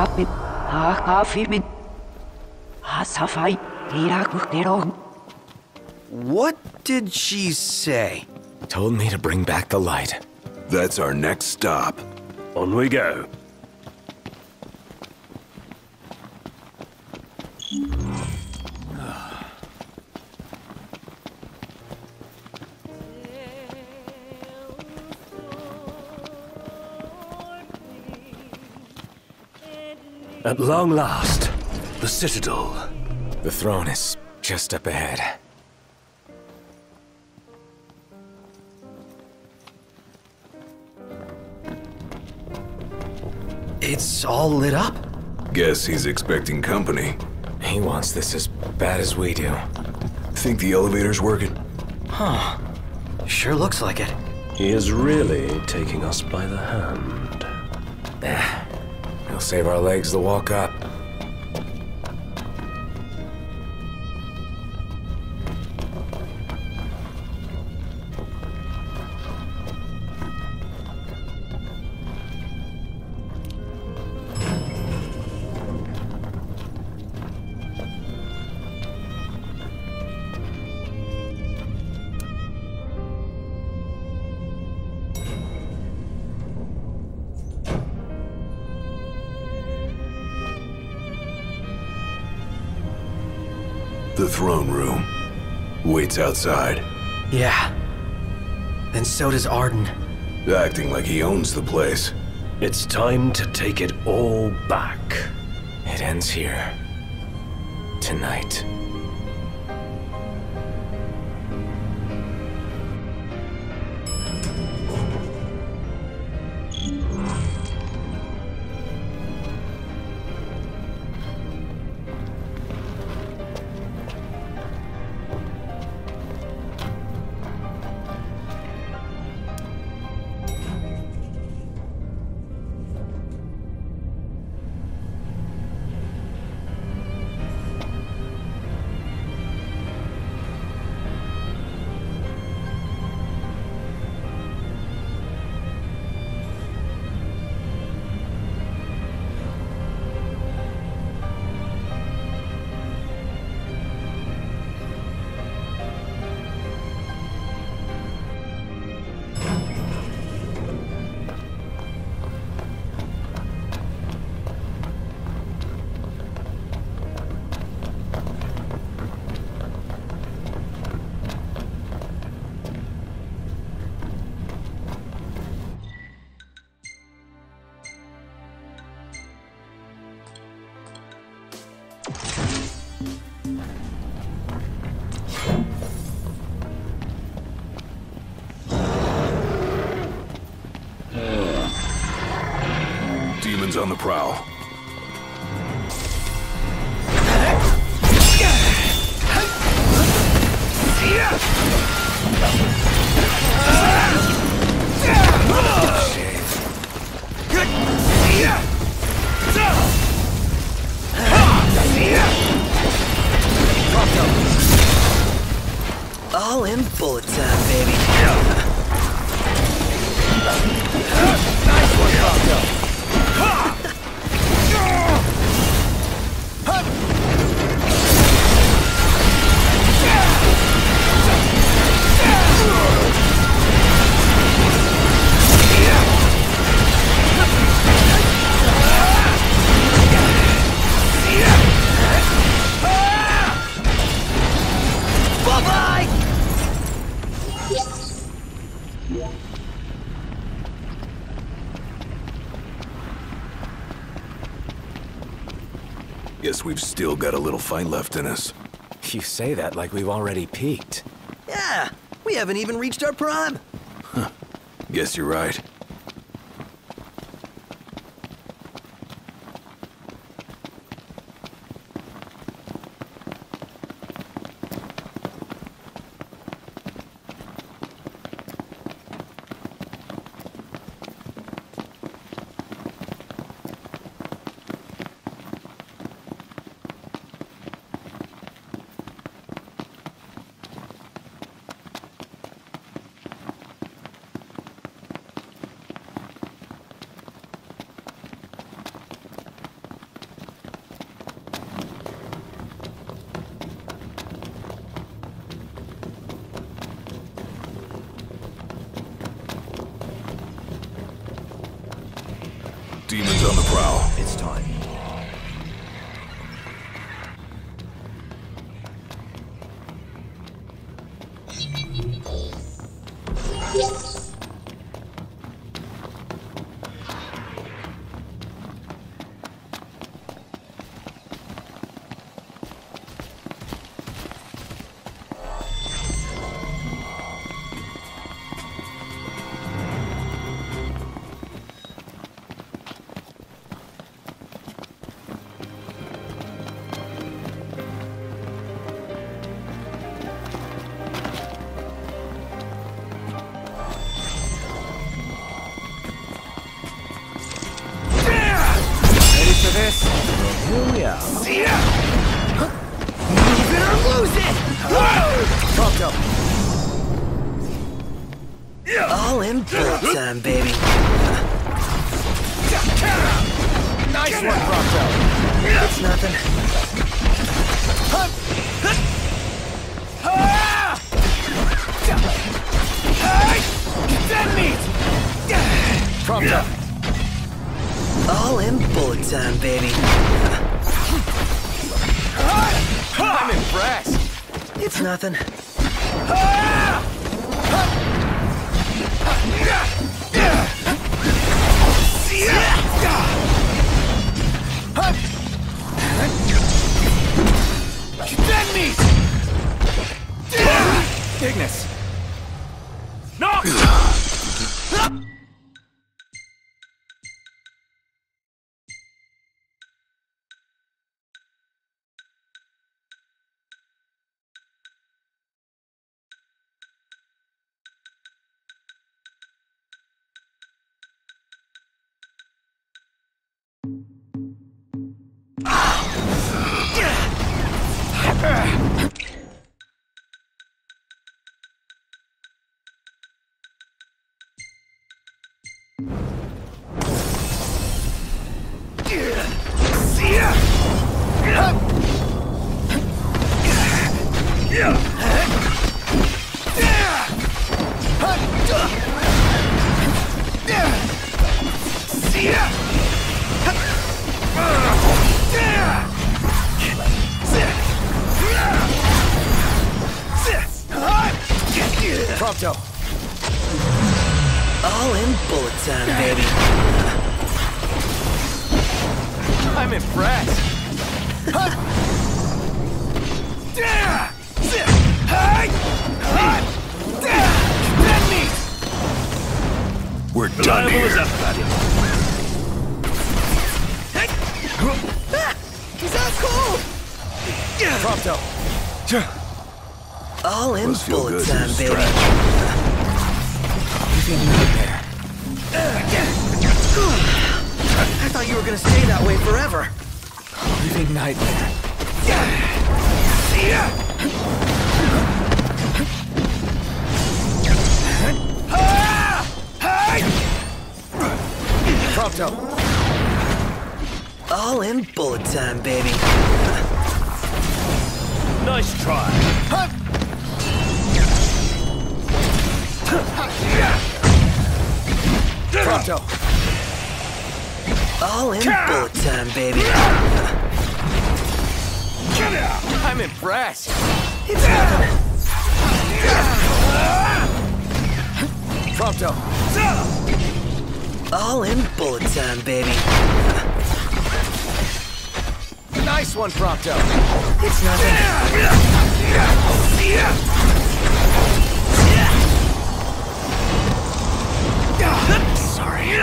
Hafi, Hafi, Hasafai, Hirakukero. What did she say? Told me to bring back the light. That's our next stop. On we go. At long last, the Citadel. The throne is just up ahead. It's all lit up? Guess he's expecting company. He wants this as bad as we do. Think the elevator's working? Huh. Sure looks like it. He is really taking us by the hand. Save our legs the walk up. The throne room waits outside. Yeah. And so does Arden. Acting like he owns the place. It's time to take it all back. It ends here. Tonight. Demons on the prowl. All in bullet time, baby. Nice one, Prompto. Guess we've still got a little fight left in us. You say that like we've already peaked. Yeah, we haven't even reached our prime. Huh. Guess you're right. Demons on the prowl. It's time. Prompto. All in bullet time, baby. I'm impressed. We're done here. He's out cold. Prompto. All in bullet time, baby. You think you were there? I thought you were gonna stay that way forever. Living nightmare. Prompto. All in bullet time, baby. Nice try. Prompto. All in bullet time, baby. I'm impressed. It's nothing. Prompto. All in bullet time, baby. Nice one, Prompto. It's nothing. Sorry.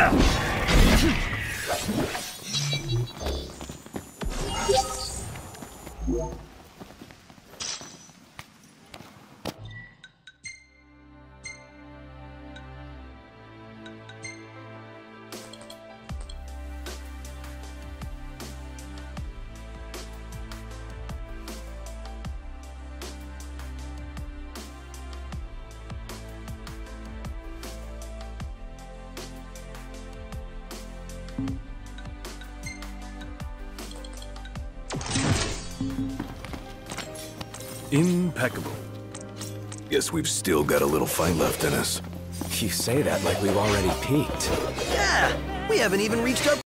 Impeccable. Guess we've still got a little fight left in us. You say that like we've already peaked. Yeah, we haven't even reached our